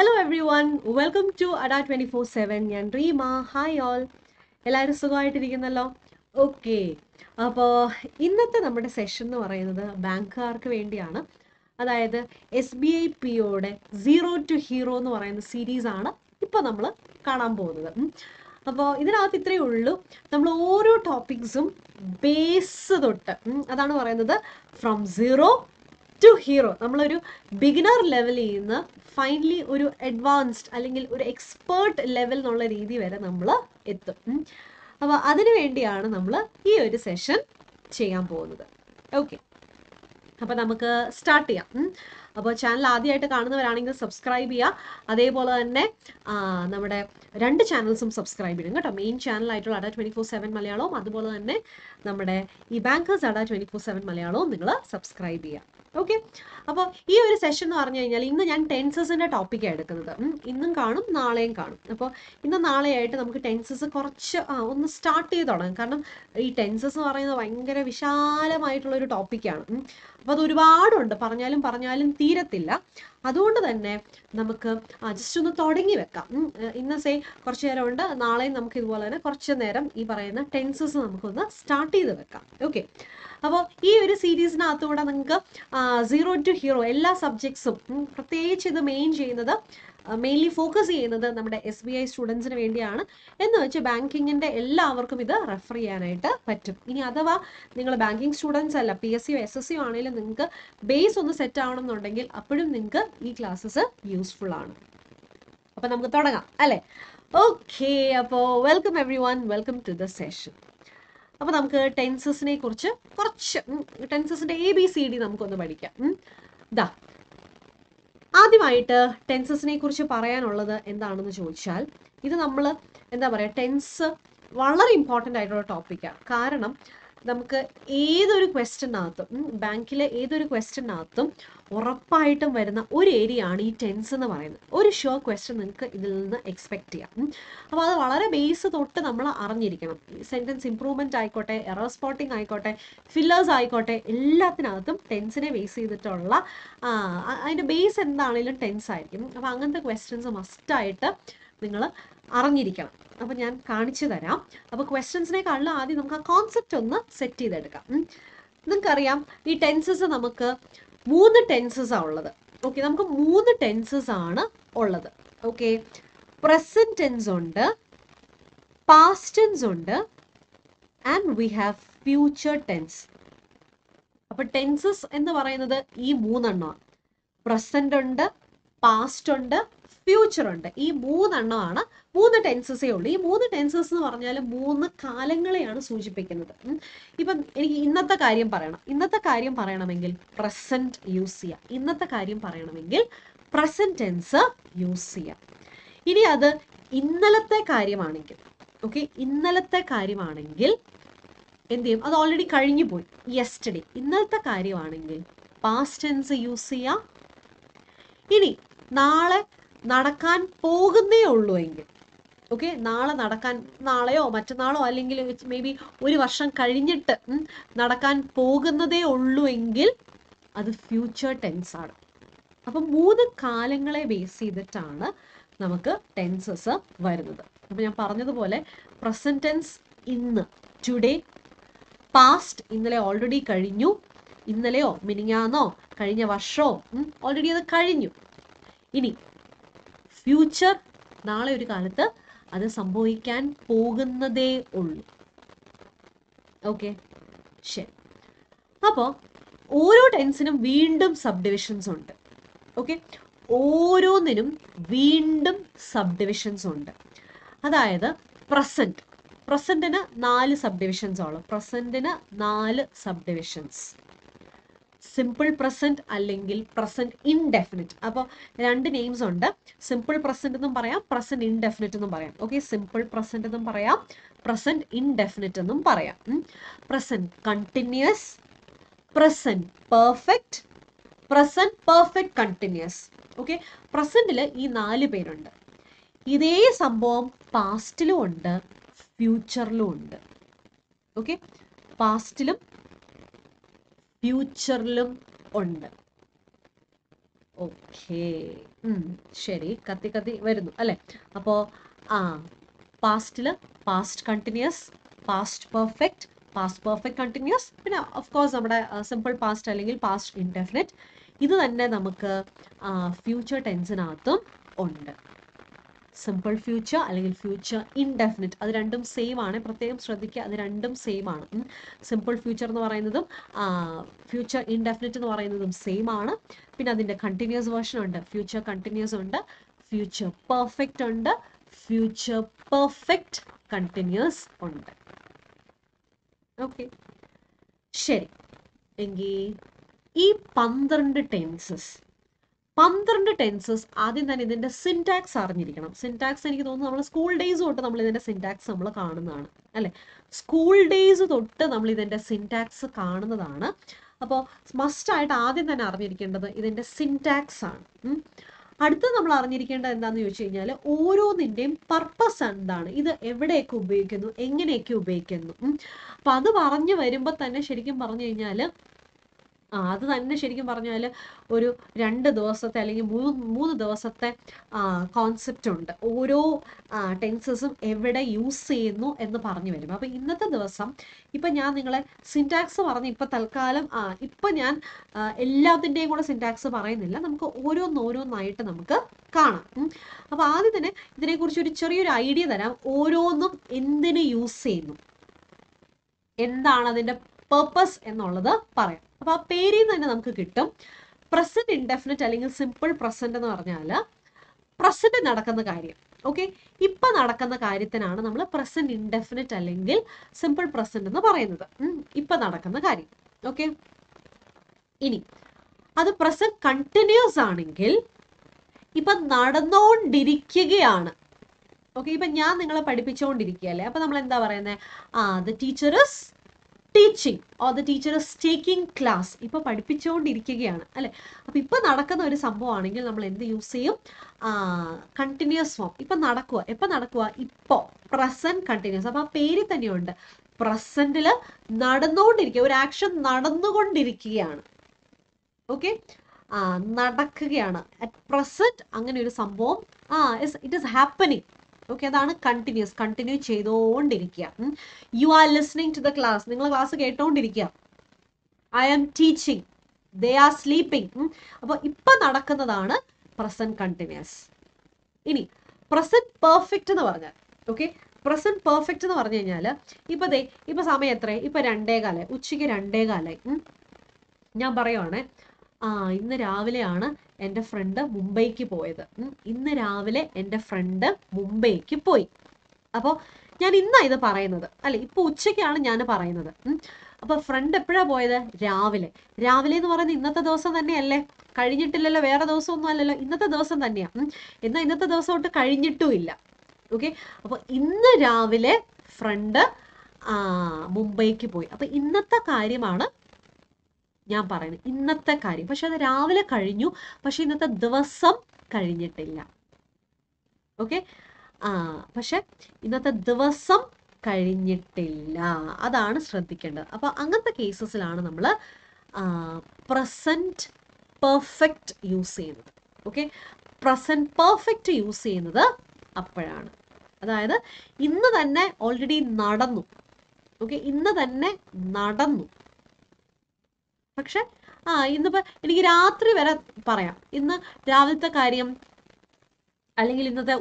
Hello everyone, welcome to Adda247. Yan Reema. Hi all. Ellaru sugamayittirikkannallo. Okay. appo innathe nammade session nu parayunnathu bankarkku vendiyana. Adayathu SBI PO ode Zero to Hero nu parayunna series aanu ippo nammal kaanan povunnathu. അപ്പോൾ ഇതിനകത്ത് ഇത്രയേ ഉള്ളൂ. നമ്മൾ ഓരോ ടോപ്പിക്സും base തൊട്ട് അതാണ് പറയുന്നത് from zero to hero. നമ്മളൊരു ബിഗിനർ ലെവലിൽ നിന്ന് ഫൈനലി ഒരു അഡ്വാൻസ്ഡ് അല്ലെങ്കിൽ ഒരു എക്സ്പേർട്ട് ലെവൽ എന്നുള്ള രീതി വരെ നമ്മൾ എത്തും. അപ്പോൾ അതിനു വേണ്ടിയാണ് നമ്മൾ ഈ ഒരു സെഷൻ ചെയ്യാൻ പോകുന്നത്. ഓക്കെ, അപ്പോൾ നമുക്ക് സ്റ്റാർട്ട് ചെയ്യാം. അപ്പോൾ ചാനൽ ആദ്യമായിട്ട് കാണുന്നവരാണെങ്കിൽ സബ്സ്ക്രൈബ് ചെയ്യുക. അതേപോലെ തന്നെ നമ്മുടെ രണ്ട് ചാനൽസും സബ്സ്ക്രൈബ് ചെയ്യണം കേട്ടോ. മെയിൻ ചാനലായിട്ടുള്ള Adda247 മലയാളവും അതുപോലെ തന്നെ നമ്മുടെ ഈ ബാങ്കേഴ്സ് Adda247 മലയാളവും നിങ്ങൾ സബ്സ്ക്രൈബ് ചെയ്യുക. ഓക്കെ, അപ്പോൾ ഈ ഒരു സെഷൻ എന്ന് പറഞ്ഞു കഴിഞ്ഞാൽ ഇന്ന് ഞാൻ ടെൻസസിൻ്റെ ടോപ്പിക്കാണ് എടുക്കുന്നത്. ഇന്നും കാണും നാളെയും കാണും. അപ്പോൾ ഇന്ന് നാളെയായിട്ട് നമുക്ക് ടെൻസസ് കുറച്ച് ഒന്ന് സ്റ്റാർട്ട് ചെയ്ത് തുടങ്ങും. കാരണം ഈ ടെൻസസ് എന്ന് പറയുന്നത് ഭയങ്കര വിശാലമായിട്ടുള്ളൊരു ടോപ്പിക്കാണ്. അപ്പോൾ അത് ഒരുപാടുണ്ട്, പറഞ്ഞാലും തീരത്തില്ല. അതുകൊണ്ട് തന്നെ നമുക്ക് ജസ്റ്റ് ഒന്ന് തുടങ്ങി വെക്കാം. ഇന്ന് കുറച്ച് നേരം ഉണ്ട്, നാളെയും നമുക്ക് ഇതുപോലെ തന്നെ കുറച്ച് നേരം ഈ പറയുന്ന ടെൻസസ് നമുക്കൊന്ന് സ്റ്റാർട്ട് ചെയ്ത് വെക്കാം. ഓക്കെ, അപ്പോൾ ഈ ഒരു സീരീസിനകത്തൂടെ നിങ്ങൾക്ക് സീറോ ടു ഹീറോ എല്ലാ സബ്ജക്ട്സും പ്രത്യേകിച്ച് ഇത് മെയിൻലി ഫോക്കസ് ചെയ്യുന്നത് നമ്മുടെ SBI സ്റ്റുഡൻസിന് വേണ്ടിയാണ് എന്ന് വെച്ച് ബാങ്കിങ്ങിൻ്റെ എല്ലാവർക്കും ഇത് റെഫർ ചെയ്യാനായിട്ട് പറ്റും. ഇനി അഥവാ നിങ്ങൾ ബാങ്കിങ് സ്റ്റുഡൻസ് അല്ല, PSCയോ SSCയോ ആണെങ്കിലും നിങ്ങൾക്ക് ബേസ് ഒന്ന് സെറ്റ് ആവണം എന്നുണ്ടെങ്കിൽ അപ്പോഴും നിങ്ങൾക്ക് ഈ ക്ലാസ്സസ് യൂസ്ഫുൾ ആണ്. അപ്പം നമുക്ക് തുടങ്ങാം അല്ലേ? ഓക്കെ, അപ്പോൾ welcome everyone, welcome to the session. അപ്പോൾ നമുക്ക് ടെൻസസിനെ കുറിച്ച് കുറച്ച് ടെൻസസിൻ്റെ ABCD നമുക്കൊന്ന് പഠിക്കാം. ദാ ആദ്യമായിട്ട് ടെൻസസിനെ കുറിച്ച് പറയാനുള്ളത് എന്താണെന്ന് ചോദിച്ചാൽ, ഇത് നമ്മൾ എന്താ പറയുക, ടെൻസ് വളരെ ഇമ്പോർട്ടൻ്റ് ആയിട്ടുള്ള ടോപ്പിക്കാണ്. കാരണം നമുക്ക് ഏതൊരു ക്വസ്റ്റ്യനകത്തും ബാങ്കിലെ ഏതൊരു ക്വസ്റ്റ്യനകത്തും ഉറപ്പായിട്ടും വരുന്ന ഒരു ഏരിയ ആണ് ഈ ടെൻസ് എന്ന് പറയുന്നത്. ഒരു ഷുവർ ക്വസ്റ്റ്യൻ നിങ്ങൾക്ക് ഇതിൽ നിന്ന് എക്സ്പെക്ട് ചെയ്യാം. അപ്പോൾ അത് വളരെ ബേസ് തൊട്ട് നമ്മൾ അറിഞ്ഞിരിക്കണം. സെൻറ്റൻസ് ഇംപ്രൂവ്മെൻ്റ് ആയിക്കോട്ടെ, എറർ സ്പോട്ടിംഗ് ആയിക്കോട്ടെ, ഫില്ലേഴ്സ് ആയിക്കോട്ടെ, എല്ലാത്തിനകത്തും ടെൻസിനെ ബേസ് ചെയ്തിട്ടുള്ള അതിൻ്റെ ബേസ് എന്താണെങ്കിലും ടെൻസ് ആയിരിക്കും. അപ്പോൾ അങ്ങനത്തെ ക്വസ്റ്റ്യൻസ് മസ്റ്റായിട്ട് നിങ്ങൾ അറിഞ്ഞിരിക്കണം. അപ്പോൾ ഞാൻ കാണിച്ചു തരാം. അപ്പോൾ ക്വസ്റ്റ്യൻസിനേക്കാളും ആദ്യം നമുക്ക് ആ കോൺസെപ്റ്റ് ഒന്ന് സെറ്റ് ചെയ്തെടുക്കാം. നിങ്ങൾക്കറിയാം ഈ ടെൻസസ് നമുക്ക് 3 ടെൻസസാണ് ഉള്ളത്. ഓക്കെ, നമുക്ക് 3 ടെൻസസ് ആണ് ഉള്ളത്. ഓക്കെ, പ്രസന്റ് ടെൻസ് ഉണ്ട്, പാസ്റ്റ് ടെൻസ് ഉണ്ട്, and we have future tense. അപ്പോൾ ടെൻസസ് എന്ന് പറയുന്നത് ഈ 3 എണ്ണമാണ്. പ്രസന്റ് ഉണ്ട്, പാസ്റ്റ് ഉണ്ട്, ഫ്യൂച്ചർ ഉണ്ട്. ഈ 3 എണ്ണമാണ്, 3 ടെൻസസേ ഉള്ളൂ. ഈ 3 ടെൻസസ് എന്ന് പറഞ്ഞാൽ 3 കാലങ്ങളെയാണ് സൂചിപ്പിക്കുന്നത്. ഇപ്പം എനിക്ക് ഇന്നത്തെ കാര്യം പറയണമെങ്കിൽ പ്രസന്റ് യൂസ് ചെയ്യാം. പ്രസന്റ് ടെൻസ് യൂസ് ചെയ്യാം. ഇനി അത് ഇന്നലത്തെ കാര്യമാണെങ്കിൽ എന്ത് ചെയ്യും, അത് ഓൾറെഡി കഴിഞ്ഞു പോയി, യെസ്റ്റർഡേ. ഇന്നലത്തെ കാര്യമാണെങ്കിൽ പാസ്റ്റ് ടെൻസ് യൂസ് ചെയ്യാം. ഇനി നാളെ നടക്കാൻ പോകുന്നേ ഉള്ളൂ എങ്കിൽ, ഓക്കെ, നാളെയോ മറ്റന്നാളോ അല്ലെങ്കിൽ മേ ബി 1 വർഷം കഴിഞ്ഞിട്ട് നടക്കാൻ പോകുന്നതേ ഉള്ളൂ എങ്കിൽ അത് ഫ്യൂച്ചർ ടെൻസ് ആണ്. അപ്പം 3 കാലങ്ങളെ ബേസ് ചെയ്തിട്ടാണ് നമുക്ക് ടെൻസസ് വരുന്നത്. അപ്പം ഞാൻ പറഞ്ഞതുപോലെ പ്രസന്റ് ടെൻസ് ഇന്ന്, ടുഡേ. പാസ്റ്റ് ഇന്നലെ ഓൾറെഡി കഴിഞ്ഞു, ഇന്നലെയോ മിനിങ്ങാന്നോ കഴിഞ്ഞ വർഷമോ ഓൾറെഡി അത് കഴിഞ്ഞു. ഇനി ഫ്യൂച്ചർ, നാളെ ഒരു കാലത്ത് അത് സംഭവിക്കാൻ പോകുന്നതേ ഉള്ളൂ. ഓക്കെ, ശരി. അപ്പോൾ ഓരോ ടെൻസിനും വീണ്ടും സബ് ഡിവിഷൻസ് ഉണ്ട്. ഓക്കെ, അതായത് പ്രസന്റിന് 4 സബ് ഡിവിഷൻസ്. സിമ്പിൾ പ്രസന്റ് അല്ലെങ്കിൽ പ്രസന്റ് ഇൻഡെഫിനിറ്റ്. അപ്പോൾ 2 നെയിംസ് ഉണ്ട്. സിമ്പിൾ പ്രസന്റ് എന്നും പറയാം, പ്രസന്റ് ഇൻഡെഫിനിറ്റ് എന്നും പറയാം. ഓക്കെ, സിമ്പിൾ പ്രസന്റ് എന്നും പറയാം, പ്രസന്റ് ഇൻഡെഫിനിറ്റ് എന്നും പറയാം. Present continuous, present perfect, present perfect continuous. Okay, പ്രസന്റിൽ ഈ 4 പേരുണ്ട്. ഇതേ സംഭവം പാസ്റ്റിലും ഉണ്ട്, ഫ്യൂച്ചറിലും ഉണ്ട്. ഓക്കെ, പാസ്റ്റിലും ഫ്യൂച്ചറിലും ഉണ്ട്. Okay. Sherry, Kati Kati, where do Ale? Apo past illa, past continuous, past perfect continuous. Of course, simple past alengil, past indefinite. This is the future tense. Simple future alengil future indefinite. That random same aanu. Prathekam shraddhikka adu random same aanu. Simple future ennu parayunnadum future indefinite ennu parayunnadum same aanu. Pinne adinte continuous version undu. Future continuous undu. Future perfect undu. Future perfect continuous undu. Okay. Sheri. Engi ee 12 tenses. 12 tenses आदि ना निदेन्दा syntax Arni लिखना syntax निके तो नमले school days होट्टा नमले देन्दा syntax नमला काढन दाना अल्ले school days होट्टा नमले देन्दा syntax काढन दाना अपो must आयट आदि ना नारणी लिखेन्दा तो इदेन्दा syntax आन അടുത്ത നമ്മൾ അറിഞ്ഞിരിക്കേണ്ടത് എന്താണെന്ന് ചോദിച്ചു കഴിഞ്ഞാൽ ഓരോന്നിന്റെയും പർപ്പസ് എന്താണ് ഇത് എവിടെയൊക്കെ ഉപയോഗിക്കുന്നു എങ്ങനെയൊക്കെ ഉപയോഗിക്കുന്നു അപ്പോൾ അത് പറഞ്ഞു വരുമ്പോൾ തന്നെ ശരിക്കും പറഞ്ഞു കഴിഞ്ഞാൽ അത് തന്നെ ശരിക്കും പറഞ്ഞാൽ ഒരു 2 ദിവസത്തെ അല്ലെങ്കിൽ 3 ദിവസത്തെ കോൺസെപ്റ്റ് ഉണ്ട് ഓരോ ടെൻസസും എവിടെ യൂസ് ചെയ്യുന്നു എന്ന് പറഞ്ഞു വരും അപ്പോൾ ഇന്നത്തെ ദിവസം ഇപ്പോൾ ഞാൻ നിങ്ങളെ സിന്റാക്സ് പറഞ്ഞു ഇപ്പോൾ തൽക്കാലം ഇപ്പോൾ ഞാൻ എല്ലാത്തിൻ്റെയും കൂടെ സിന്റാക്സ് പറയുന്നില്ല നമുക്ക് ഓരോന്നോരോന്നായിട്ട് നമുക്ക് കാണാം അപ്പോൾ ആദ്യം തന്നെ ഇതിനെക്കുറിച്ച് ഒരു ചെറിയൊരു ഐഡിയ തരാം ഓരോന്നും എന്തിനെ യൂസ് ചെയ്യുന്നു എന്താണ് അതിന്റെ purpose എന്നുള്ളത് പറയാം അപ്പോൾ ആ പേരിൽ നിന്ന് തന്നെ നമുക്ക് കിട്ടും പ്രസന്റ് ഇൻഡെഫിനിറ്റ് അല്ലെങ്കിൽ സിമ്പിൾ പ്രസന്റ് എന്ന് പറഞ്ഞാൽ പ്രസന്റ് നടക്കുന്ന കാര്യം ഓക്കേ ഇപ്പോൾ നടക്കുന്ന കാര്യത്തിനാണ് നമ്മൾ പ്രസന്റ് ഇൻഡെഫിനിറ്റ് അല്ലെങ്കിൽ സിമ്പിൾ പ്രസന്റ് എന്ന് പറയുന്നത് ഇപ്പോൾ നടക്കുന്ന കാര്യം ഓക്കേ ഇനി അത് പ്രസന്റ് കണ്ടിന്യൂസ് ആണെങ്കിൽ ഇപ്പോൾ നടന്നുകൊണ്ടിരിക്കുകയാണ് ഓക്കേ ഇപ്പോൾ ഞാൻ നിങ്ങളെ പഠിപ്പിച്ചുകൊണ്ടിരിക്കുകയല്ലേ അപ്പോൾ നമ്മൾ എന്താ പറയുന്നത് the teacher is teaching or the teacher is taking class. Ipo padipichondirikkayaanu alle appo ipo nadakkunna oru sambhavam anengil nammal endu use cheyum continuous form ipo nadakkuva eppo nadakkuva ipo present continuous appo peri thane undu present il nadannondirikka oru action nadannukkondirikkayaanu okay nadakkukayaanu at present angane oru sambhavam it is happening. Okay, that is continuous. Continue cheyidondirikka. You are listening to the class. Ningala class ketondirikka. I am teaching. They are sleeping. Appo ipo nadakkunnadana present continuous. Ini present perfect ennu parnja. Okay? Present perfect ennu parnju kennal ipo de ipo samayam ethra ipo 2:15 uchchikku 2:15 njan parayane ഇന്ന് രാവിലെയാണ് എൻ്റെ front മുംബൈക്ക് പോയത് ഇന്ന് രാവിലെ എൻ്റെ front മുംബൈക്ക് പോയി അപ്പോൾ ഞാൻ ഇന്നാണ് ഇത് പറയുന്നത് അല്ലേ ഇപ്പോൾ ഉച്ചയ്ക്കാണ് ഞാൻ പറയുന്നത് അപ്പോൾ ഫ്രണ്ട് എപ്പോഴാണ് പോയത് രാവിലെ രാവിലെ എന്ന് പറയുന്നത് ഇന്നത്തെ ദിവസം തന്നെയല്ലേ കഴിഞ്ഞിട്ടില്ലല്ലോ വേറെ ദിവസമൊന്നും അല്ലല്ലോ ഇന്നത്തെ ദിവസം തന്നെയാണ് എന്നാൽ ഇന്നത്തെ ദിവസം തൊട്ട് കഴിഞ്ഞിട്ടുമില്ല ഓക്കെ അപ്പോൾ ഇന്ന് രാവിലെ ഫ്രണ്ട് മുംബൈക്ക് പോയി അപ്പോൾ ഇന്നത്തെ കാര്യമാണ് ഞാൻ പറയുന്നു ഇന്നത്തെ കാര്യം പക്ഷെ അത് രാവിലെ കഴിഞ്ഞു പക്ഷെ ഇന്നത്തെ ദിവസം കഴിഞ്ഞിട്ടില്ല ഓക്കേ പക്ഷെ ഇന്നത്തെ ദിവസം കഴിഞ്ഞിട്ടില്ല അതാണ് ശ്രദ്ധിക്കേണ്ടത് അപ്പോൾ അങ്ങനത്തെ കേസസിലാണ് നമ്മൾ പ്രസന്റ് പെർഫെക്റ്റ് യൂസ് ചെയ്യുന്നത് ഓക്കേ പ്രസന്റ് പെർഫെക്റ്റ് യൂസ് ചെയ്യുന്നത് അപ്പോഴാണ് അതായത് ഇന്ന് തന്നെ ഓൾറെഡി നടന്നു ഓക്കേ ഇന്ന് തന്നെ നടന്നു പക്ഷേ ഇന്നിപ്പോൾ എനിക്ക് രാത്രി വരെ പറയാം ഇന്ന് രാവിലത്തെ കാര്യം അല്ലെങ്കിൽ ഇന്നത്തെ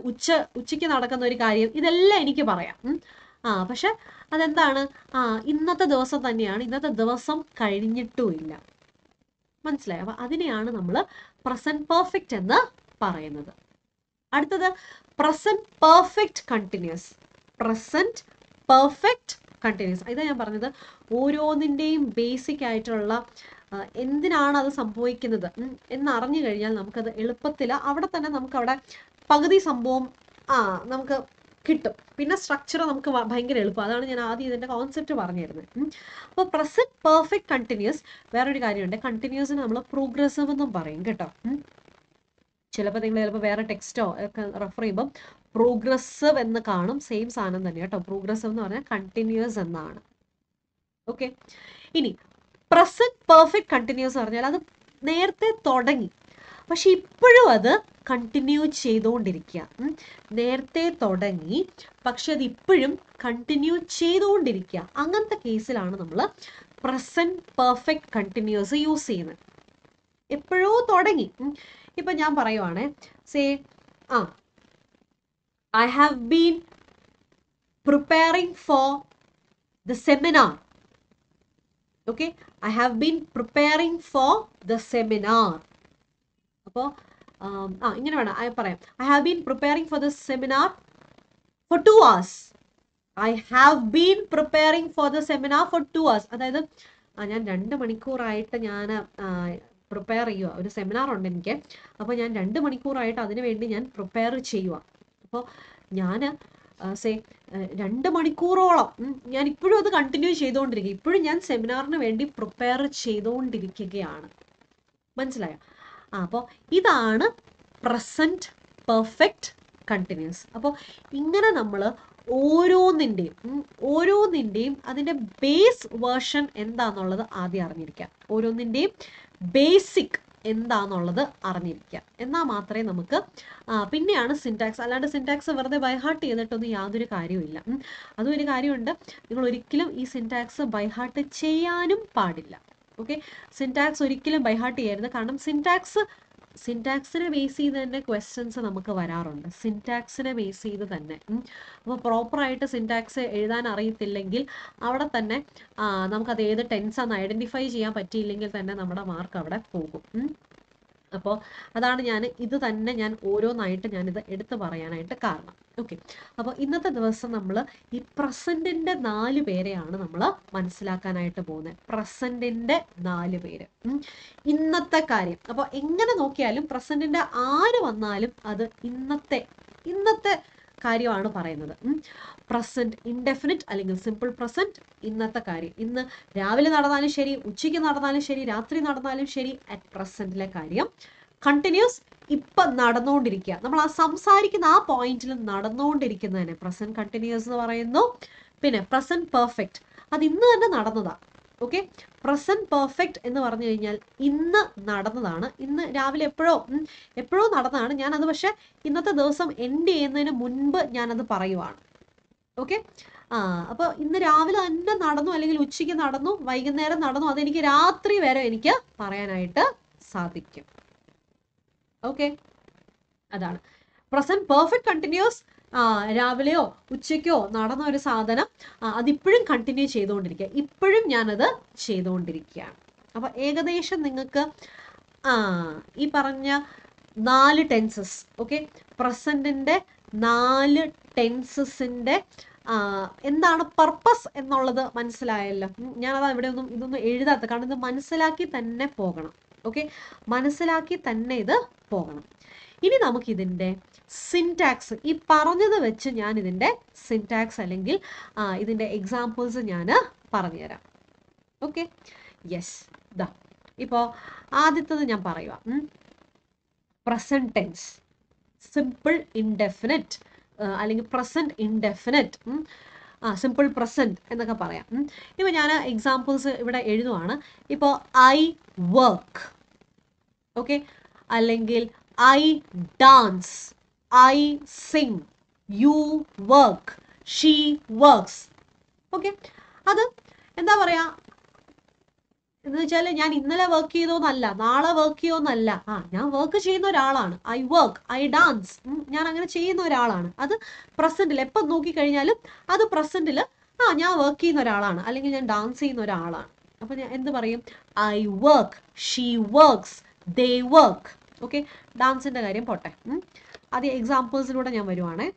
ഉച്ചയ്ക്ക് നടക്കുന്ന ഒരു കാര്യം ഇതെല്ലാം എനിക്ക് പറയാം പക്ഷെ അതെന്താണ് ഇന്നത്തെ ദിവസം തന്നെയാണ് ഇന്നത്തെ ദിവസം കഴിഞ്ഞിട്ടുമില്ല മനസ്സിലായോ അപ്പോൾ അതിനെയാണ് നമ്മൾ പ്രസന്റ് പെർഫെക്റ്റ് എന്ന് പറയുന്നത് അടുത്തത് present perfect continuous present perfect continuous ഇതാ ഞാൻ പറഞ്ഞത് ഓരോന്നിൻ്റെയും ബേസിക് ആയിട്ടുള്ള എന്തിനാണ് അത് സംഭവിക്കുന്നത് എന്നറിഞ്ഞു കഴിഞ്ഞാൽ നമുക്കത് എളുപ്പത്തിൽ അവിടെ തന്നെ നമുക്ക് അവിടെ പകുതി സംഭവം നമുക്ക് കിട്ടും പിന്നെ സ്ട്രക്ചർ നമുക്ക് ഭയങ്കര എളുപ്പം അതാണ് ഞാൻ ആദ്യം ഇതിൻ്റെ കോൺസെപ്റ്റ് പറഞ്ഞിരുന്നത് അപ്പോൾ പ്രസന്റ് പെർഫെക്റ്റ് കണ്ടിന്യൂസ് വേറൊരു കാര്യമുണ്ട് കണ്ടിന്യൂസിന് നമ്മൾ പ്രോഗ്രസീവ് എന്നും പറയും കേട്ടോ ചിലപ്പോൾ നിങ്ങൾ ചിലപ്പോൾ വേറെ ടെക്സ്റ്റോ ഒക്കെ റെഫർ ചെയ്യുമ്പം പ്രോഗ്രസീവ് എന്ന് കാണും സെയിം സാധനം തന്നെ കേട്ടോ പ്രോഗ്രസീവ് എന്ന് പറഞ്ഞാൽ കണ്ടിന്യൂസ് എന്നാണ് ഓക്കെ ഇനി പ്രസന്റ് പെർഫെക്റ്റ് കണ്ടിന്യൂസ് പറഞ്ഞാൽ അത് നേരത്തെ തുടങ്ങി പക്ഷേ ഇപ്പോഴും അത് കണ്ടിന്യൂ ചെയ്തുകൊണ്ടിരിക്കുക. നേരത്തെ തുടങ്ങി പക്ഷെ അത് ഇപ്പോഴും കണ്ടിന്യൂ ചെയ്തുകൊണ്ടിരിക്കുക. അങ്ങനത്തെ കേസിലാണ് നമ്മൾ പ്രസൻറ്റ് പെർഫെക്റ്റ് കണ്ടിന്യൂസ് യൂസ് ചെയ്യുന്നത്. എപ്പോഴോ തുടങ്ങി. ഇപ്പം ഞാൻ പറയുവാണേ, say I have been preparing for the seminar. Okay, I have been preparing for the seminar. Appo ingane vana I parayam, I have been preparing for the seminar for 2 hours. I have been preparing for the seminar for 2 hours. Adayithu njan 2 manikkoor aayittu njan prepare ചെയ്യുക. ഒരു seminar ഉണ്ട് എനിക്ക്. അപ്പോൾ ഞാൻ 2 മണിക്കൂറായിട്ട് അതിനു വേണ്ടി ഞാൻ prepare ചെയ്യുക. അപ്പോൾ ഞാൻ 2 മണിക്കൂറോളം ഞാൻ ഇപ്പോഴും അത് കണ്ടിന്യൂ ചെയ്തുകൊണ്ടിരിക്കുക. ഇപ്പോഴും ഞാൻ സെമിനാറിന് വേണ്ടി പ്രിപ്പയർ ചെയ്തുകൊണ്ടിരിക്കുകയാണ്. മനസ്സിലായോ? അപ്പോൾ ഇതാണ് പ്രസൻറ്റ് പെർഫെക്റ്റ് കണ്ടിന്യൂസ്. അപ്പോൾ ഇങ്ങനെ നമ്മൾ ഓരോന്നിൻ്റെയും അതിൻ്റെ ബേസ് വേർഷൻ എന്താണെന്നുള്ളത് ആദ്യം അറിഞ്ഞിരിക്കുക. ഓരോന്നിൻ്റെയും ബേസിക് എന്താണെന്നുള്ളത് അറിഞ്ഞിരിക്കുക. എന്നാൽ മാത്രമേ നമുക്ക് പിന്നെയാണ് സിൻടാക്സ്. അല്ലാണ്ട് സിൻടാക്സ് വെറുതെ ബൈഹാർട്ട് ചെയ്തിട്ടൊന്നും യാതൊരു കാര്യവുമില്ല. അതും ഒരു കാര്യമുണ്ട്, നിങ്ങൾ ഒരിക്കലും ഈ സിൻടാക്സ് ബൈഹാർട്ട് ചെയ്യാനും പാടില്ല. ഓക്കെ, സിൻടാക്സ് ഒരിക്കലും ബൈഹാർട്ട് ചെയ്യരുത്. കാരണം സിൻടാക്സിനെ ബേസ് ചെയ്ത് തന്നെ ക്വസ്റ്റ്യൻസ് നമുക്ക് വരാറുണ്ട്. സിൻടാക്സിനെ ബേസ് ചെയ്ത് തന്നെ. അപ്പോൾ പ്രോപ്പറായിട്ട് സിൻടാക്സ് എഴുതാൻ അറിയത്തില്ലെങ്കിൽ അവിടെ തന്നെ നമുക്കത് ഏത് ടെൻസാന്ന് ഐഡൻറ്റിഫൈ ചെയ്യാൻ പറ്റിയില്ലെങ്കിൽ തന്നെ നമ്മുടെ മാർക്ക് അവിടെ പോകും. അപ്പോൾ അതാണ് ഇത് തന്നെ ഞാൻ ഓരോന്നായിട്ട് ഞാനിത് എടുത്തു പറയാനായിട്ട് കാരണം. ഓക്കെ, അപ്പോൾ ഇന്നത്തെ ദിവസം നമ്മൾ ഈ പ്രസൻറ്റിൻ്റെ 4 പേരെയാണ് നമ്മൾ മനസ്സിലാക്കാനായിട്ട് പോകുന്നത്. പ്രസൻറ്റിൻ്റെ 4 പേര് ഇന്നത്തെ കാര്യം. അപ്പോൾ എങ്ങനെ നോക്കിയാലും പ്രസൻറ്റിൻ്റെ ആര് വന്നാലും അത് ഇന്നത്തെ കാര്യമാണ് പറയുന്നത്. പ്രസൻറ്റ് ഇൻഡെഫിനിറ്റ് അല്ലെങ്കിൽ സിമ്പിൾ പ്രസൻറ്റ് ഇന്നത്തെ കാര്യം. ഇന്ന് രാവിലെ നടന്നാലും ശരി, ഉച്ചയ്ക്ക് നടന്നാലും ശരി, രാത്രി നടന്നാലും ശരി, അറ്റ് പ്രസൻറ്റിലെ കാര്യം കണ്ടിന്യൂസ് ഇപ്പം നടന്നുകൊണ്ടിരിക്കുക. നമ്മൾ ആ സംസാരിക്കുന്ന ആ പോയിന്റിൽ നടന്നുകൊണ്ടിരിക്കുന്നതിനെ പ്രസൻറ്റ് കണ്ടിന്യൂസ് എന്ന് പറയുന്നു. പിന്നെ പ്രസൻറ്റ് പെർഫെക്റ്റ്, അത് ഇന്ന് തന്നെ നടന്നതാണ്. ഓക്കെ, പ്രസൻറ്റ് പെർഫെക്റ്റ് എന്ന് പറഞ്ഞു കഴിഞ്ഞാൽ ഇന്ന് നടന്നതാണ്. ഇന്ന് രാവിലെ എപ്പോഴോ നടന്നതാണ്. ഞാനത് പക്ഷേ ഇന്നത്തെ ദിവസം എൻഡ് ചെയ്യുന്നതിന് മുൻപ് ഞാനത് പറയുവാണ്. ഓക്കെ, അപ്പോൾ ഇന്ന് രാവിലെ തന്നെ നടന്നു, അല്ലെങ്കിൽ ഉച്ചയ്ക്ക് നടന്നു, വൈകുന്നേരം നടന്നു, അതെനിക്ക് രാത്രി വരെ എനിക്ക് പറയാനായിട്ട് സാധിക്കും. ഓക്കെ, അതാണ് പ്രസൻറ്റ് പെർഫെക്റ്റ് കണ്ടിന്യൂസ്. രാവിലെയോ ഉച്ചയ്ക്കോ നടന്ന ഒരു സാധനം അതിപ്പോഴും കണ്ടിന്യൂ ചെയ്തുകൊണ്ടിരിക്കുക. ഇപ്പോഴും ഞാനത് ചെയ്തുകൊണ്ടിരിക്കുകയാണ്. അപ്പോൾ ഏകദേശം നിങ്ങൾക്ക് ഈ പറഞ്ഞ 4 ടെൻസസ്, ഓക്കെ, പ്രസൻറ്റിൻ്റെ 4 ടെൻസസിൻ്റെ എന്താണ് പർപ്പസ് എന്നുള്ളത് മനസ്സിലായല്ലോ. ഞാനത് ഇതൊന്നും എഴുതാത്ത, കാരണം ഇത് മനസ്സിലാക്കി തന്നെ പോകണം. ഓക്കെ, മനസ്സിലാക്കി തന്നെ ഇത് പോകണം. ഇനി നമുക്കിതിൻ്റെ സിൻടാക്സ്, ഈ പറഞ്ഞത് വെച്ച് ഞാൻ ഇതിൻ്റെ സിൻടാക്സ് അല്ലെങ്കിൽ ഇതിൻ്റെ എക്സാമ്പിൾസ് ഞാൻ പറഞ്ഞുതരാം. Okay, yes. ഇപ്പോൾ ആദ്യത്തത് ഞാൻ പറയുക, പ്രസൻറ്റ് ടെൻസ്, സിമ്പിൾ ഇൻഡെഫിനിറ്റ് അല്ലെങ്കിൽ പ്രസൻറ്റ് ഇൻഡെഫിനിറ്റ്, സിമ്പിൾ പ്രസൻറ്റ് എന്നൊക്കെ പറയാം. ഇപ്പോൾ ഞാൻ എക്സാമ്പിൾസ് ഇവിടെ എഴുതുവാണ്. ഇപ്പോൾ ഐ വർക്ക്, ഓക്കെ, അല്ലെങ്കിൽ I dance, I sing, you work, she works. Okay, അത് എന്താ പറയുക എന്ന് വെച്ചാൽ ഞാൻ ഇന്നലെ വർക്ക് ചെയ്തോന്നല്ല, നാളെ വർക്ക് ചെയ്തോന്നല്ല, ഞാൻ വർക്ക് ചെയ്യുന്ന ഒരാളാണ്. ഐ വർക്ക്, ഐ ഡാൻസ്, ഞാൻ അങ്ങനെ ചെയ്യുന്ന ഒരാളാണ്. അത് പ്രസൻറ്റിൽ എപ്പം നോക്കിക്കഴിഞ്ഞാലും അത് പ്രസൻറ്റിൽ ഞാൻ വർക്ക് ചെയ്യുന്ന ഒരാളാണ്, അല്ലെങ്കിൽ ഞാൻ ഡാൻസ് ചെയ്യുന്ന ഒരാളാണ്. അപ്പം ഞാൻ എന്ത് പറയും? I work, she works, they work. Okay, ഡാൻസിൻ്റെ കാര്യം പോട്ടെ, അത് എക്സാമ്പിൾസിലൂടെ ഞാൻ വരുവാണേ.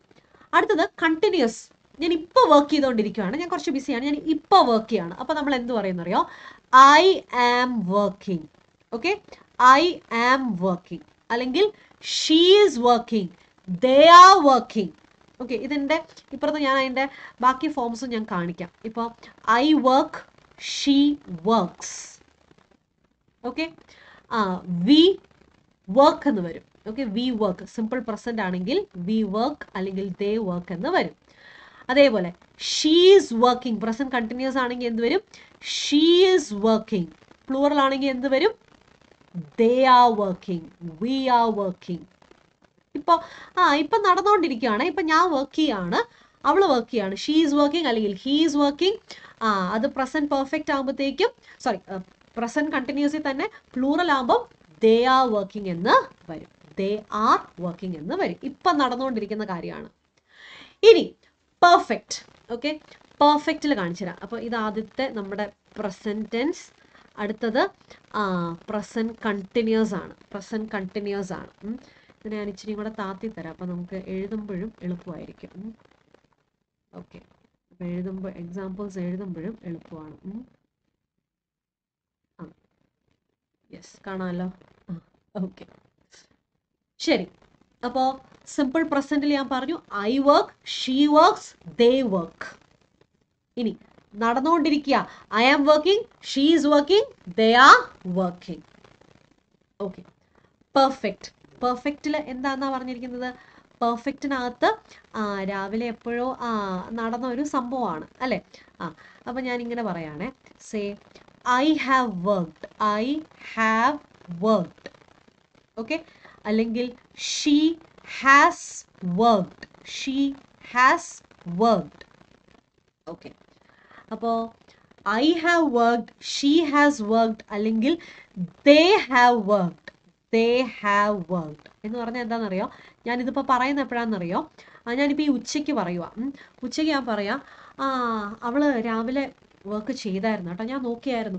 അടുത്തത് കണ്ടിന്യൂസ്, ഞാൻ ഇപ്പോൾ വർക്ക് ചെയ്തുകൊണ്ടിരിക്കുകയാണ്, ഞാൻ കുറച്ച് ബിസിയാണ്, ഞാൻ ഇപ്പോൾ വർക്ക് ചെയ്യുകയാണ്. അപ്പോൾ നമ്മൾ എന്ത് പറയുന്നറിയോ? I am working. Okay, I am working, അല്ലെങ്കിൽ she is working, they are working. Okay, ഇതിൻ്റെ ഇപ്പുറത്ത് ഞാൻ അതിൻ്റെ ബാക്കി ഫോംസും ഞാൻ കാണിക്കാം. ഇപ്പോൾ I work, she works. Okay, we work എന്ന് വരും. Okay, we work, simple present ആണെങ്കിൽ വി വർക്ക് അല്ലെങ്കിൽ ദേ വർക്ക് എന്ന് വരും. അതേപോലെ she is working, present continuous ആണെങ്കിൽ എന്ത് വരും? She is working. പ്ലൂറൽ ആണെങ്കിൽ എന്ത് വരും? they are working, we are working. Now, she is working, he is working. That is present perfect. Sorry, present continuous plural. They are working in the very. They are working in the very. Now, perfect. Okay. Perfect. So, this is present tense. Present continuous. Present continuous. Okay. Examples. Yes. Okay. Sherry. Now, simple present I work, she works, they work. Ini I am working, she is working, they are working. Okay. Perfect. Perfect la endha anna parnirikkunnathu perfect nathu ravile eppoyo nadanna oru sambhavana alle appo njan ingane parayane say I have worked, I have worked. Okay. Allengil she has worked, she has worked. Okay. Appo I have worked, she has worked, allengil they have worked. They have worked. In the Rana Danario, Yanidapa Parana Pranario, Ananipi Uchiki Varia, Uchiki Paria, Avla Ravile worker cheether, Natanya no care,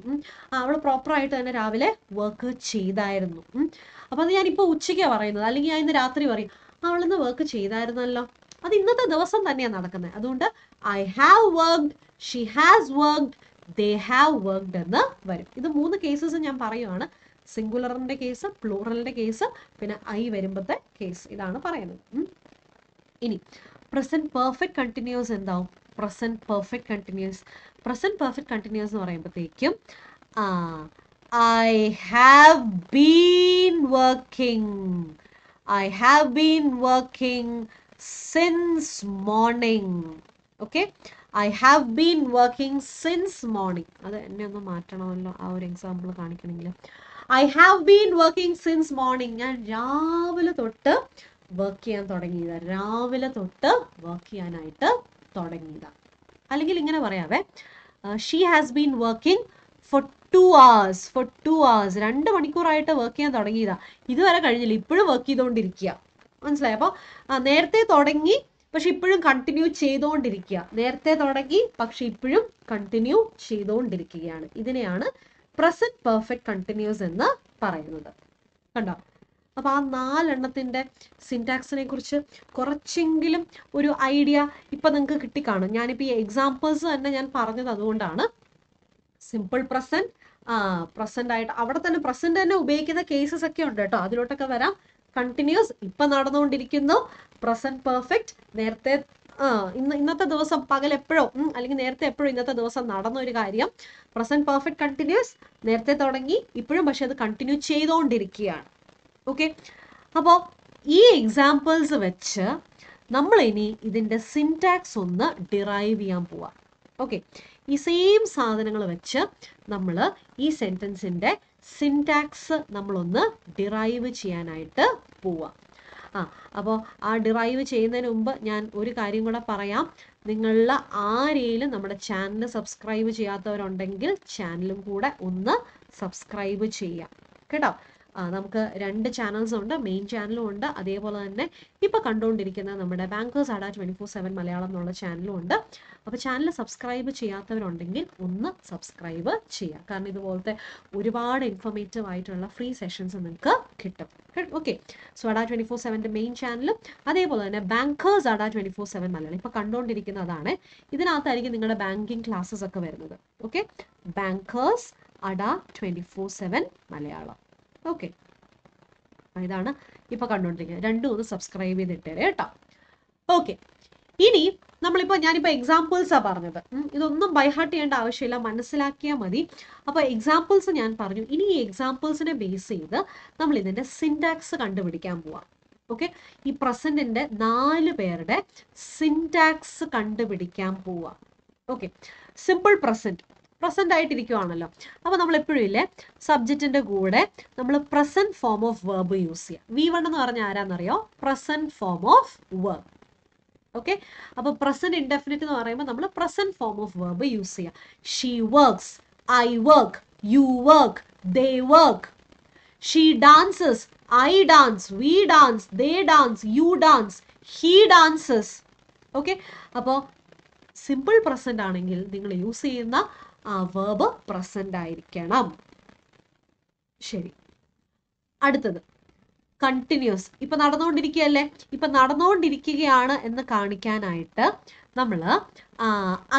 our proprietor and Ravile worker cheether. Upon the Yanipo Uchiki Varina, Alinga in the Rathrivari, Avla the worker cheether than law. I think not the was on the Nanakana. Adunda, I have worked, she has worked, they have worked in the very. In the moon the cases in Yampariana. Singular case, plural case, then I variable case. This is present perfect continuous and now present perfect continuous. Present perfect continuous I have been working. I have been working since morning. Okay. I have been working since morning. That is example. I have been working since morning. Ravila thottu work cheyan thodangida. Ravila thottu work cheyanayittu thodangida. Allengil ingane parayave. She has been working for 2 hours. For 2 hours. 2 manikkoorayittu work cheyan thodangida. Idu vare kazhinjilla ippozhum work cheyidondirikka. Manasilayo appo nerthe thodangi പക്ഷെ ഇപ്പോഴും continue ചെയ്തുകൊണ്ടിരിക്കുക. നേരത്തെ തുടങ്ങി പക്ഷെ ഇപ്പോഴും continue ചെയ്തുകൊണ്ടിരിക്കുകയാണ്. ഇതിനെയാണ് present perfect continuous എന്ന് പറയുന്നത്. കണ്ടോ? അപ്പോൾ ആ നാലെണ്ണത്തിന്റെ സിന്റാക്സിനെ കുറിച്ച് കുറച്ചെങ്കിലും ഒരു ഐഡിയ ഇപ്പോ നിങ്ങൾക്ക് കിട്ടി കാണും. ഞാൻ ഇപ്പോ ഈ എക്സാമ്പിൾസ് തന്നെ ഞാൻ പറഞ്ഞത് അതുകൊണ്ടാണ്. സിമ്പിൾ present present ആയിട്ട് അവിടെ തന്നെ present തന്നെ ഉപയോഗിക്കുന്ന കേസസ് ഒക്കെ ഉണ്ട് ട്ടോ. അതിലോട്ടൊക്കെ വരാം. Continuous ഇപ്പോ നടന്നുകൊണ്ടിരിക്കുന്നു present perfect നേരത്തെ ഇന്നത്തെ ദിവസം പകൽ എപ്പോഴോ അല്ലെങ്കിൽ നേരത്തെ എപ്പോഴോ ഇന്നത്തെ ദിവസം നടന്ന ഒരു കാര്യം present perfect continuous നേരത്തെ തുടങ്ങി ഇപ്പോഴും പക്ഷേ അത് കണ്ടിന്യൂ ചെയ്തുകൊണ്ടിരിക്കുകയാണ് ഓക്കേ അപ്പോൾ ഈ എക്സാമ്പിൾസ് വെച്ച് നമ്മൾ ഇനി ഇതിന്റെ സിന്റാക്സ് ഒന്ന് ഡിറൈവ് ചെയ്യാൻ പോവാ ഓക്കേ ഈ സെയിം സാധനങ്ങൾ വെച്ച് നമ്മൾ ഈ സെന്റൻസിന്റെ സിന്റാക്സ് നമ്മൾ ഒന്ന് ഡിറൈവ് ചെയ്യാനായിട്ട് പോവാ അപ്പോൾ ആ ഡിറൈവ് ചെയ്യുന്നതിന് മുൻപ് ഞാൻ ഒരു കാര്യം കൂടി പറയാം നിങ്ങളെ ആരെങ്കിലും നമ്മുടെ ചാനൽ സബ്സ്ക്രൈബ് ചെയ്യാത്തവരുണ്ടെങ്കിൽ ചാനലും കൂടെ ഒന്ന് സബ്സ്ക്രൈബ് ചെയ്യുക കേട്ടോ നമുക്ക് രണ്ട് ചാനൽസ് ഉണ്ട് മെയിൻ ചാനലും ഉണ്ട് അതേപോലെ തന്നെ ഇപ്പോ കണ്ടുകൊണ്ടിരിക്കുന്ന നമ്മുടെ ബാങ്കേഴ്സ് അഡാ 24/7 മലയാളം എന്നുള്ള ചാനലും ഉണ്ട് അപ്പോൾ ചാനൽ സബ്സ്ക്രൈബ് ചെയ്യാത്തവരുണ്ടെങ്കിൽ ഒന്ന് സബ്സ്ക്രൈബ് ചെയ്യുക കാരണം ഇതുപോലത്തെ ഒരുപാട് ഇൻഫോർമേറ്റീവ് ആയിട്ടുള്ള ഫ്രീ സെഷൻസ് നിങ്ങൾക്ക് കിട്ടും ഓക്കേ സോ അഡാ 24/7 ന്റെ മെയിൻ ചാനലും അതേപോലെ തന്നെ ബാങ്കേഴ്സ് അഡാ 24/7 മലയാളം ഇപ്പോ കണ്ടുകൊണ്ടിരിക്കുന്നതാണ് ഇതിനകത്തായിരിക്കും നിങ്ങളുടെ ബാങ്കിംഗ് ക്ലാസ്സസ് ഒക്കെ വരുന്നത് ഓക്കേ ബാങ്കേഴ്സ് അഡാ 24/7 Malayalam Okay. Now, subscribe to the Okay. Ini, we examples. By heart and Avashela, Manasilaki, Madi. Examples and Yan Pardu. Ini examples in a base either. Namely, syntax Okay. He present in the Nile pair syntax Okay. Simple present. present ആയിട്ടിരിക്കുകയാണല്ലോ അപ്പോൾ നമ്മൾ എപ്പോഴും ഇല്ലേ സബ്ജക്റ്റിന്റെ കൂടെ നമ്മൾ present form of verb use ചെയ്യാ v1 എന്ന് പറഞ്ഞാ ആരാന്നറിയോ present form of verb okay അപ്പോൾ present indefinite എന്ന് പറയുമ്പോൾ നമ്മൾ present form of verb use ചെയ്യാ she works I work you work they work she dances I dance we dance they dance you dance he dances okay അപ്പോൾ simple present ആണെങ്കിൽ നിങ്ങൾ use ചെയ്യുന്ന ആ verb present ആയിരിക്കണം ശരി അടുത്തത് continuous ഇപ്പോ നടന്നുകൊണ്ടിരിക്കുകയല്ലേ ഇപ്പോ നടന്നുകൊണ്ടിരിക്കുകയാണ് എന്ന് കാണിക്കാനായിട്ട് നമ്മൾ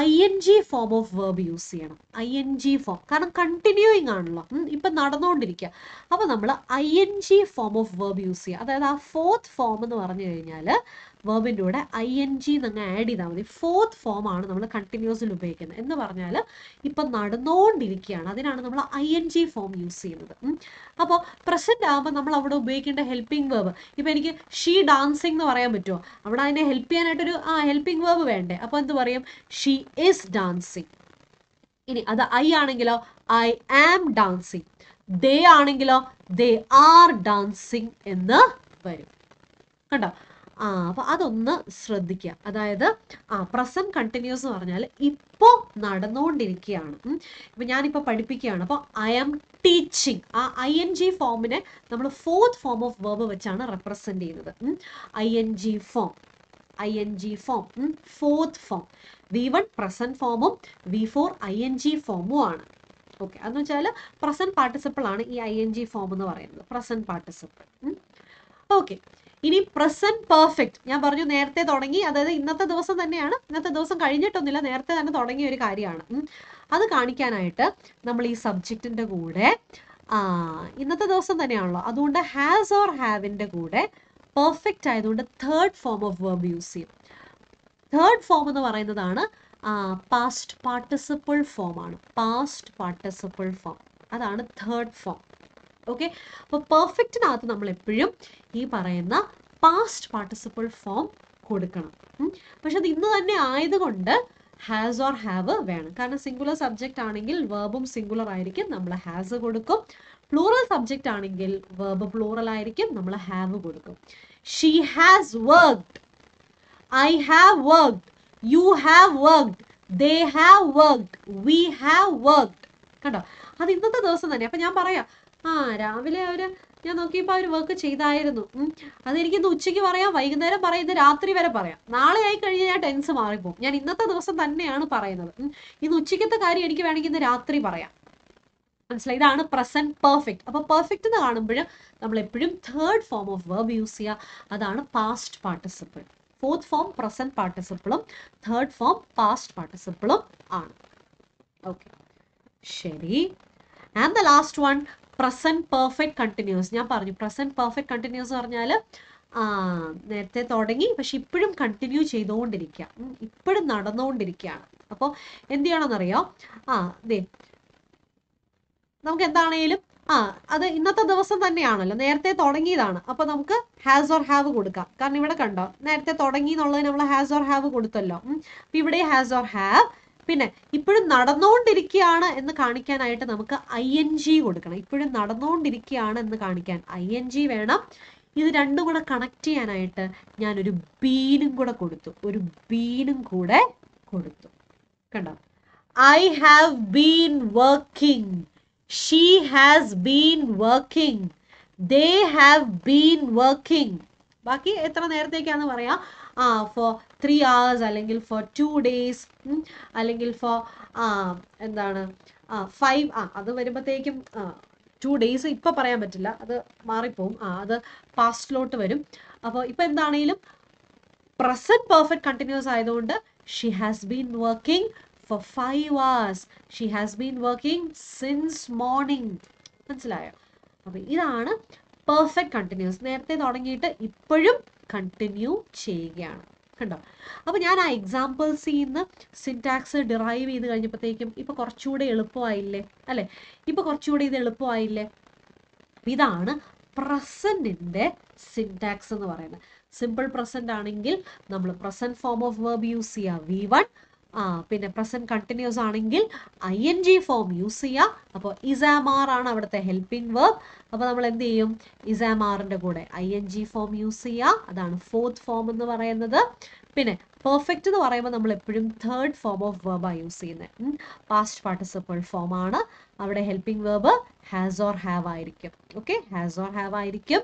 ing form of verb use ചെയ്യണം ing form കാരണം continuing ആണല്ലോ ഇപ്പോ നടന്നുകൊണ്ടിരിക്കുക അപ്പോൾ നമ്മൾ ing form of verb use ചെയ്യുക അതായത് ആ fourth form എന്ന് പറഞ്ഞു കഴിഞ്ഞാൽ verb ന്റെ കൂടെ ing നിങ്ങൾ ആഡ് ചെയ്താൽ മതി fourth form ആണ് നമ്മൾ continuous ൽ ഉപയോഗിക്കുന്നത് എന്ന് പറഞ്ഞാൽ ഇപ്പോ നടന്നുകൊണ്ടിരിക്കുകയാണ് അതിനാണ് നമ്മൾ ing form യൂസ് ചെയ്യുന്നത് അപ്പോൾ present ആവുമ്പോൾ നമ്മൾ അവിടെ ഉപയോഗിക്കേണ്ട helping verb ഇപ്പോ എനിക്ക് she dancing എന്ന് പറയാൻ പറ്റുമോ അവിടെ അതിനെ help ചെയ്യാനായിട്ട് ഒരു helping verb വേണ്ടേ അപ്പോൾ എന്തു പറയും she is dancing ini ada I aanengilo I am dancing they aanengilo they are dancing ennu varum kanda appo adonnu shraddhikka adayathu present continuous nu parnal ippo nadanondirikkaana ippo njan ippo padippikkaana appo I am teaching ing form ne nammal fourth form of verb vechana represent cheynathu ing form fourth form v1 present form um v4 ing form um aanu okay adnu vechal present participle aanu ee ing form ennu parayunnathu present participle okay ini present perfect njan parnju nerthe thodangi adayathu innathe divasam thanneyaanu innathe divasam kazhinjittonnilla nerthe thanne thodangi oru karyana adu kaanikkanayitte nammal ee subject inde koode innathe divasam thanneyaanallo adukonde has or have inde koode perfect ആയതുകൊണ്ട് third form of verb use ചെയ്യും third form എന്ന് പറയുന്നതാണ് past participle form ആണ് past participle form അതാണ് third form ഓക്കേ അപ്പോൾ പെർഫെക്റ്റിനകത്ത് നമ്മൾ എപ്പോഴും ഈ പറയുന്ന past participle form കൊടുക്കണം പക്ഷേ അത് ഇന്ന് തന്നെ ആയതുകൊണ്ട് has or have വേണം കാരണം സിംഗുലർ സബ്ജക്റ്റ് ആണെങ്കിൽ വെർബും സിംഗുലർ ആയിരിക്കും നമ്മൾ has കൊടുക്കും plural subject ആണെങ്കിൽ verb plural ആയിരിക്കും നമ്മൾ have കൊടുക്കും she has worked I have worked you have worked they have worked we have worked കണ്ടോ അത് ഇന്നത്തെ ദിവസം തന്നെ അപ്പോൾ ഞാൻ പറയാ രാവിലെ ഒരു ഞാൻ നോക്കിയപ്പോൾ ഒരു വർക്ക് ചെയ്തായിരുന്നു അതെനിക്ക് ഇന്ന് ഉച്ചയ്ക്ക് പറയാം വൈകുന്നേരം പറയാം ഇന്ന് രാത്രി വരെ പറയാം നാളെ ആയി കഴിഞ്ഞാൽ ഞാൻ ടെൻസ് മാറിപ്പോകും ഞാൻ ഇന്നത്തെ ദിവസം തന്നെയാണ് പറയുന്നത് ഇന്ന് ഉച്ചയ്ക്കത്തെ കാര്യം എനിക്ക് വേണമെങ്കിൽ ഇന്ന് രാത്രി പറയാം മനസ്സിലായി ഇതാണ് പ്രസന്റ് പെർഫെക്റ്റ് അപ്പോൾ പെർഫെക്റ്റ് എന്ന് കാണുമ്പോൾ നമ്മൾ എപ്പോഴും third form of verb use ചെയ്യുക അതാണ് past participle fourth form present പാർട്ടിസിപ്പിളും തേർഡ് ഫോം പാസ്റ്റ് പാർട്ടിസിപ്പിളും ആണ് ഓക്കെ ശരി and the last one present perfect continuous ഞാൻ പറഞ്ഞു പ്രസന്റ് പെർഫെക്റ്റ് കണ്ടിന്യൂസ് എന്ന് പറഞ്ഞാൽ നേരത്തെ തുടങ്ങി പക്ഷെ ഇപ്പോഴും കണ്ടിന്യൂ ചെയ്തുകൊണ്ടിരിക്കുക ഇപ്പോഴും നടന്നുകൊണ്ടിരിക്കുകയാണ് അപ്പോൾ എന്ത് ചെയ്യണമെന്നറിയോ ദേ നമുക്ക് എന്താണേലും അത് ഇന്നത്തെ ദിവസം തന്നെയാണല്ലോ നേരത്തെ തുടങ്ങിയതാണ് അപ്പോൾ നമുക്ക് ഹാസ് ഓർ ഹാവ് കൊടുക്കാം കാരണം ഇവിടെ കണ്ടോ നേരത്തെ തുടങ്ങി എന്നുള്ളത് നമ്മൾ ഹാസ് ഓർ ഹാവ് കൊടുത്തല്ലോ അപ്പോൾ ഇവിടെ ഹാസ് ഓർ ഹാവ് പിന്നെ ഇപ്പോഴും നടന്നുകൊണ്ടിരിക്കുകയാണ് എന്ന് കാണിക്കാനായിട്ട് നമുക്ക് ഐ എൻ ജി കൊടുക്കണം ഇപ്പോഴും നടന്നുകൊണ്ടിരിക്കുകയാണ് എന്ന് കാണിക്കാൻ ഐ എൻ ജി വേണം ഇത് രണ്ടും കൂടെ കണക്ട് ചെയ്യാനായിട്ട് ഞാനൊരു ബീനും കൂടെ കൊടുത്തു കണ്ടോ I have been working She has been working. They have been working. Baki etra nerthekkaanu paraya for 3 hours allengil for 2 days allengil for endana 5 adu varumbathekkum 2 days ippa parayan pattilla adu maari povum adu past lote varum appo ippa endaneyilum present perfect continuous aayathonde she has been working for 5 hours she has been working since morning മനസ്സിലായോ അപ്പോൾ ഇതാണ് perfect continuous നേരത്തെ തുടങ്ങിയിട്ട് ഇപ്പോഴും continue ചെയ്യുകയാണ് കണ്ടോ അപ്പോൾ ഞാൻ ആ എക്സാമ്പിൾസിൽ നിന്ന് സിന്റാക്സ് ഡിറൈവ് ചെയ്ത് കഴിഞ്ഞപ്പോഴത്തേക്കും ഇപ്പോൾ കുറച്ചുകൂടെ എളുപ്പമായില്ലേ അല്ലേ ഇപ്പോൾ കുറച്ചുകൂടെ ഇത് എളുപ്പമായില്ലേ ഇതാണ് പ്രസന്റിൻ്റെ സിന്റാക്സ് എന്ന് പറയുന്നത് സിമ്പിൾ പ്രസന്റ് ആണെങ്കിൽ നമ്മൾ present form of verb use ചെയ്യുക V one present continuous anengil ing form use cheya appo is am are aanu avadutte helping verb appo nammal endu cheyum is am are inde kude ing form use cheya adana fourth form ennu parayanathu pinne perfect ennu parayumbol nammal eppozhum third form of verb a use cheyne past participle form aanu avade helping verb has or have aayirikkum okay has or have aayirikkum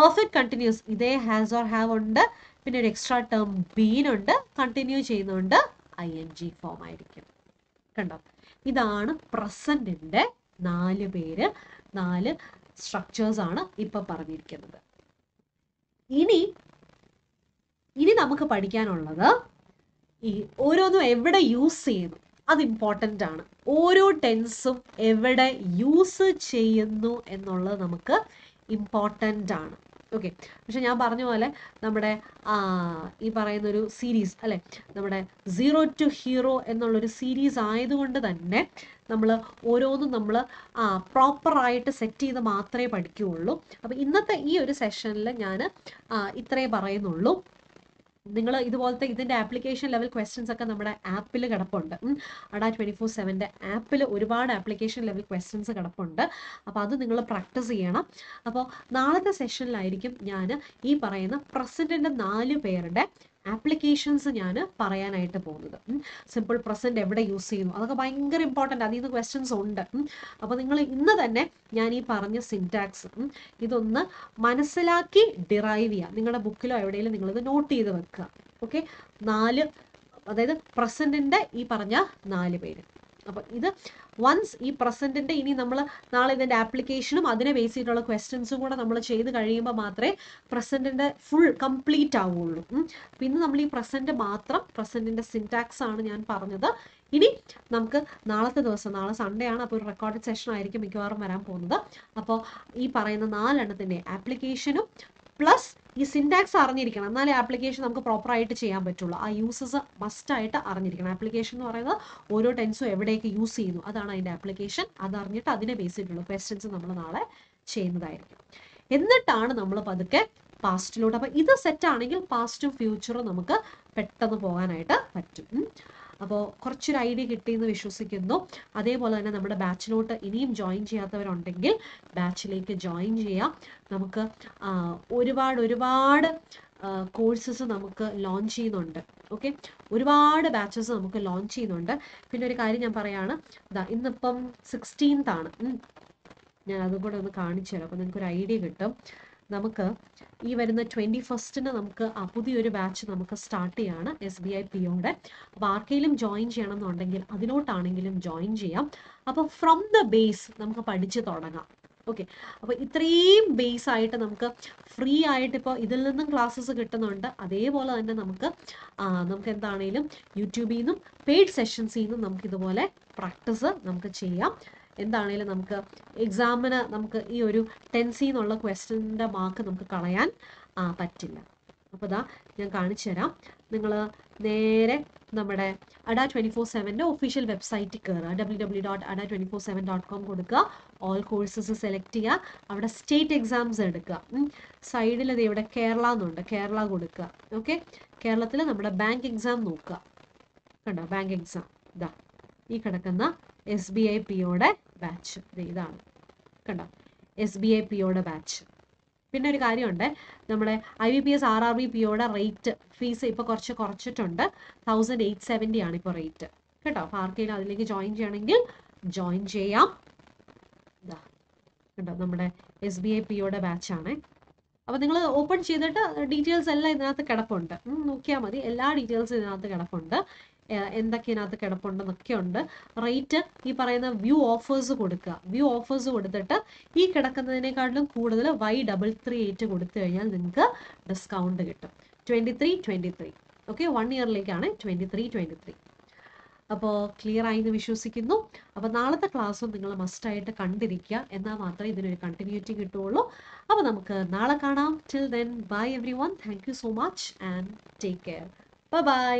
perfect continuous ide has or have undu pinne oru extra term been undu continue cheyyunnundu ing form ആയിരിക്കും കണ്ടോ ഇതാണ് പ്രസന്റിന്റെ നാല് structures ആണ് ഇപ്പോ പറഞ്ഞിരിക്കുന്നത് ഇനി ഇനി നമുക്ക് പഠിക്കാനുള്ളത് ഈ ഓരോന്നും എവിടെ യൂസ് ചെയ്യുന്നു അത് ഇമ്പോർട്ടന്റ് ആണ് ഓരോ ടെൻസും എവിടെ യൂസ് ചെയ്യുന്നു എന്നുള്ളത് നമുക്ക് ഇമ്പോർട്ടന്റ് ആണ് okay പക്ഷെ ഞാൻ പറഞ്ഞ പോലെ നമ്മുടെ ഈ പറയുന്ന ഒരു സീരീസ് അല്ലേ നമ്മുടെ സീറോ ടു ഹീറോ എന്നുള്ള ഒരു സീരീസ് ആയതുകൊണ്ട് തന്നെ നമ്മൾ ഓരോന്നും നമ്മൾ പ്രോപ്പർ ആയിട്ട് സെറ്റ് ചെയ്ത് മാത്രമേ പഠിക്കുകയുള്ളൂ അപ്പോൾ ഇന്നത്തെ ഈ ഒരു സെഷനിൽ ഞാൻ ഇത്രേ പറയുന്നുള്ളൂ നിങ്ങൾ ഇതുപോലത്തെ ഇതിന്റെ ആപ്ലിക്കേഷൻ ലെവൽ ക്വസ്റ്റ്യൻസ് ഒക്കെ നമ്മുടെ ആപ്പിൽ കിടപ്പുണ്ട് Adda247 ന്റെ ആപ്പിൽ ഒരുപാട് ആപ്ലിക്കേഷൻ ലെവൽ ക്വസ്റ്റ്യൻസ് കിടപ്പുണ്ട് അപ്പോൾ അത് നിങ്ങൾ പ്രാക്ടീസ് ചെയ്യണം അപ്പോൾ നാളത്തെ സെഷനിലായിരിക്കും ഞാൻ ഈ പറയുന്ന പ്രസന്റിന്റെ 4 പേരുടെ ആപ്ലിക്കേഷൻസ് ഞാൻ പറയാനായിട്ട് പോകുന്നത് സിമ്പിൾ പ്രസന്റ് എവിടെ യൂസ് ചെയ്യുന്നു അതൊക്കെ ഭയങ്കര ഇമ്പോർട്ടന്റ് അതിൽ നിന്ന് ക്വസ്റ്റ്യൻസ് ഉണ്ട് അപ്പോൾ നിങ്ങൾ ഇന്ന് തന്നെ ഞാൻ ഈ പറഞ്ഞ സിന്റാക്സ് ഇതൊന്ന് മനസ്സിലാക്കി ഡിറൈവ് ചെയ്യുക നിങ്ങളുടെ ബുക്കിലോ എവിടെയെങ്കിലും നിങ്ങളിത് നോട്ട് ചെയ്ത് വെക്കുക ഓക്കെ 4 അതായത് പ്രസന്റിന്റെ ഈ പറഞ്ഞ 4 പേര് അപ്പോൾ ഇത് വൺസ് ഈ പ്രസന്റിന്റെ ഇനി നമ്മൾ നാളെ ഇതിന്റെ ആപ്ലിക്കേഷനും അതിനെ ബേസ് ചെയ്തിട്ടുള്ള ക്വസ്റ്റ്യൻസും കൂടെ നമ്മൾ ചെയ്ത് കഴിയുമ്പോൾ മാത്രമേ പ്രസന്റിന്റെ ഫുൾ കംപ്ലീറ്റ് ആവുള്ളൂ പിന്നെ നമ്മൾ ഈ പ്രസന്റ് മാത്രം പ്രസന്റിന്റെ സിന്റാക്സ് ആണ് ഞാൻ പറഞ്ഞത് ഇനി നമുക്ക് നാളത്തെ ദിവസം നാളെ സൺഡേ ആണ് അപ്പോൾ ഒരു റെക്കോർഡ് സെഷൻ ആയിരിക്കും മിക്കവാറും വരാൻ പോകുന്നത് അപ്പോൾ ഈ പറയുന്ന 4 എണ്ണത്തിന്റെ ആപ്ലിക്കേഷനും പ്ലസ് ഈ സിന്റാക്സ് അറിഞ്ഞിരിക്കണം എന്നാലേ ആപ്ലിക്കേഷൻ നമുക്ക് പ്രോപ്പർ ആയിട്ട് ചെയ്യാൻ പറ്റുള്ളൂ ആ യൂസസ് മസ്റ്റ് ആയിട്ട് അറിഞ്ഞിരിക്കണം ആപ്ലിക്കേഷൻ എന്ന് പറയുന്നത് ഓരോ ടെൻസും എവിടെയൊക്കെ യൂസ് ചെയ്യുന്നു അതാണ് അതിൻ്റെ ആപ്ലിക്കേഷൻ അതറിഞ്ഞിട്ട് അതിനെ ബേസ് ചെയ്തിട്ടുള്ളൂ ക്വസ്റ്റ്യൻസ് നമ്മൾ നാളെ ചെയ്യുന്നതായിരിക്കും എന്നിട്ടാണ് നമ്മൾ പതുക്കെ പാസ്റ്റിലോട്ട് അപ്പോൾ ഇത് സെറ്റാണെങ്കിൽ പാസ്റ്റും ഫ്യൂച്ചറും നമുക്ക് പെട്ടെന്ന് പോകാനായിട്ട് പറ്റും അപ്പോൾ കുറച്ചൊരു ഐഡിയ കിട്ടിയെന്ന് വിശ്വസിക്കുന്നു അതേപോലെ തന്നെ നമ്മുടെ ബാച്ചിലോട്ട് ഇനിയും ജോയിൻ ചെയ്യാത്തവരുണ്ടെങ്കിൽ ബാച്ചിലേക്ക് ജോയിൻ ചെയ്യാം നമുക്ക് ഒരുപാട് കോഴ്സസ് നമുക്ക് ലോഞ്ച് ചെയ്യുന്നുണ്ട് ഓക്കെ ഒരുപാട് ബാച്ചസ് നമുക്ക് ലോഞ്ച് ചെയ്യുന്നുണ്ട് പിന്നെ ഒരു കാര്യം ഞാൻ പറയാണ് ഇന്നിപ്പം 16th ആണ് ഞാൻ അതും കൂടെ ഒന്ന് കാണിച്ചു തരാം അപ്പോൾ നിങ്ങൾക്കൊരു ഐഡിയ കിട്ടും നമുക്ക് ഈ വരുന്ന 21st നമുക്ക് പുതിയൊരു ബാച്ച് നമുക്ക് സ്റ്റാർട്ട് ചെയ്യാണ് SBI PO യുടെ അപ്പോൾ ആർക്കെങ്കിലും ജോയിൻ ചെയ്യണം എന്നുണ്ടെങ്കിൽ അതിലോട്ടാണെങ്കിലും ജോയിൻ ചെയ്യാം അപ്പോൾ ഫ്രം ദ ബേസ് നമുക്ക് പഠിച്ചു തുടങ്ങാം ഓക്കെ അപ്പോൾ ഇത്രയും ബേസ് ആയിട്ട് നമുക്ക് ഫ്രീ ആയിട്ട് ഇപ്പോൾ ഇതിൽ നിന്നും ക്ലാസ്സസ് കിട്ടുന്നുണ്ട് അതേപോലെ തന്നെ നമുക്ക് എന്താണെങ്കിലും യൂട്യൂബിൽ നിന്നും പെയ്ഡ് സെഷൻസിൽ നിന്നും നമുക്ക് ഇതുപോലെ പ്രാക്ടീസ് നമുക്ക് ചെയ്യാം എന്താണെങ്കിലും നമുക്ക് എക്സാമിന് നമുക്ക് ഈ ഒരു ടെൻസിൽ നിന്നുള്ള ക്വസ്റ്റ്യൻ്റെ മാർക്ക് നമുക്ക് കളയാൻ പറ്റില്ല അപ്പോൾ ഇതാ ഞാൻ കാണിച്ചു തരാം നിങ്ങൾ നേരെ നമ്മുടെ Adda247 ന്റെ ഒഫീഷ്യൽ വെബ്സൈറ്റിൽ കയറുക www.adda247.com കൊടുക്കുക ഓൾ കോഴ്സസ് സെലക്ട് ചെയ്യുക അവിടെ സ്റ്റേറ്റ് എക്സാംസ് എടുക്കുക സൈഡിൽ ഇത് ഇവിടെ കേരള എന്നുണ്ട് കേരള കൊടുക്കുക ഓക്കെ കേരളത്തിൽ നമ്മുടെ ബാങ്ക് എക്സാം നോക്കുക കണ്ടോ ബാങ്ക് എക്സാം ഇതാ ഈ കിടക്കുന്ന SBI PO യുടെ ബാച്ച് ഇതാണ് കണ്ടോ SBI PO യുടെ ബാച്ച് പിന്നെ ഒരു കാര്യമുണ്ട് നമ്മുടെ IBPS RRB PO യുടെ റേറ്റ് ഫീസ് ഇപ്പോൾ കുറച്ച് കുറച്ചിട്ടുണ്ട് 1870 ആണ് ഇപ്പോൾ റേറ്റ് കേട്ടോ അപ്പോൾ ആർക്കെങ്കിലും അതിലേക്ക് ജോയിൻ ചെയ്യണമെങ്കിൽ ജോയിൻ ചെയ്യാം ഇതാ കേട്ടോ നമ്മുടെ SBI PO യുടെ ബാച്ചാണ് അപ്പോൾ നിങ്ങൾ ഓപ്പൺ ചെയ്തിട്ട് ഡീറ്റെയിൽസ് എല്ലാം ഇതിനകത്ത് കിടപ്പുണ്ട് നോക്കിയാൽ മതി എല്ലാ ഡീറ്റെയിൽസും ഇതിനകത്ത് കിടപ്പുണ്ട് എന്തൊക്കെ ഇതിനകത്ത് കിടപ്പുണ്ടെന്നൊക്കെ ഉണ്ട് റേറ്റ് ഈ പറയുന്ന വ്യൂ ഓഫേഴ്സ് കൊടുത്തിട്ട് ഈ കിടക്കുന്നതിനേക്കാളും കൂടുതൽ Y338 കൊടുത്തു കഴിഞ്ഞാൽ നിങ്ങൾക്ക് ഡിസ്കൗണ്ട് കിട്ടും 23 ഓക്കെ 1 ഇയറിലേക്കാണ് 23 അപ്പോൾ ക്ലിയർ ആയി എന്ന് വിശ്വസിക്കുന്നു അപ്പോൾ നാളത്തെ ക്ലാസ്സും നിങ്ങൾ മസ്റ്റായിട്ട് കണ്ടിരിക്കുക എന്നാൽ മാത്രമേ ഇതിനൊരു കണ്ടിന്യൂറ്റി കിട്ടുകയുള്ളൂ അപ്പോൾ നമുക്ക് നാളെ കാണാം till then bye everyone thank you so much and take care by